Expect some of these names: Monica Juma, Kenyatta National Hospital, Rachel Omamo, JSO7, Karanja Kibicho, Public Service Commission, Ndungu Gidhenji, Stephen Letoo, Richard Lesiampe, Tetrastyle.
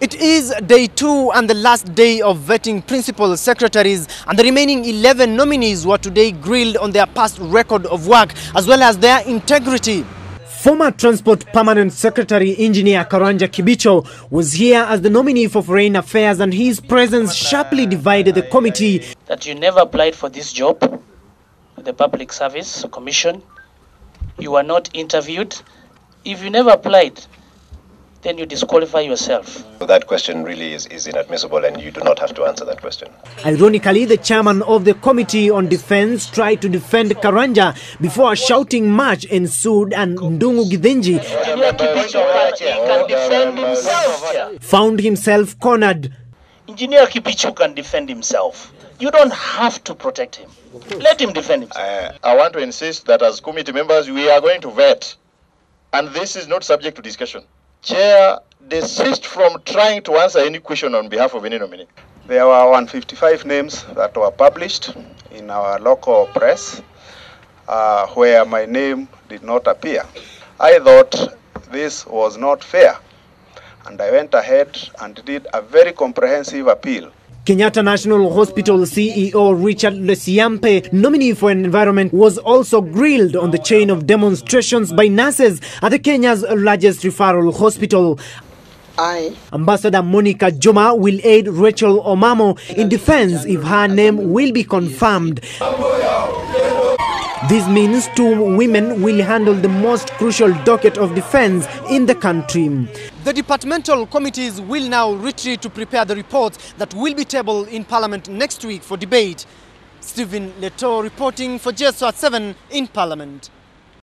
It is day 2 and the last day of vetting principal secretaries, and the remaining 11 nominees were today grilled on their past record of work as well as their integrity. Former Transport Permanent Secretary Engineer Karanja Kibicho was here as the nominee for Foreign Affairs, and his presence sharply divided the committee. That you never applied for this job, the Public Service Commission, you were not interviewed. If you never applied, then you disqualify yourself. That question really is inadmissible, and you do not have to answer that question. Ironically, the chairman of the Committee on Defense tried to defend Karanja before a shouting match ensued, and Ndungu Gidhenji found himself cornered. Engineer Kibicho can defend himself. You don't have to protect him. Let him defend himself. I want to insist that as committee members, we are going to vet, and this is not subject to discussion. Chair desist from trying to answer any question on behalf of any nominee. There were 155 names that were published in our local press where my name did not appear. I thought this was not fair, and I went ahead and did a very comprehensive appeal. Kenyatta National Hospital CEO Richard Lesiampe, nominee for environment, was also grilled on the chain of demonstrations by nurses at the Kenya's largest referral hospital. Ambassador Monica Juma will aid Rachel Omamo in defense if her name will be confirmed. This means 2 women will handle the most crucial docket of defense in the country. The departmental committees will now retreat to prepare the reports that will be tabled in Parliament next week for debate. Stephen Letoo reporting for JSO7 in Parliament.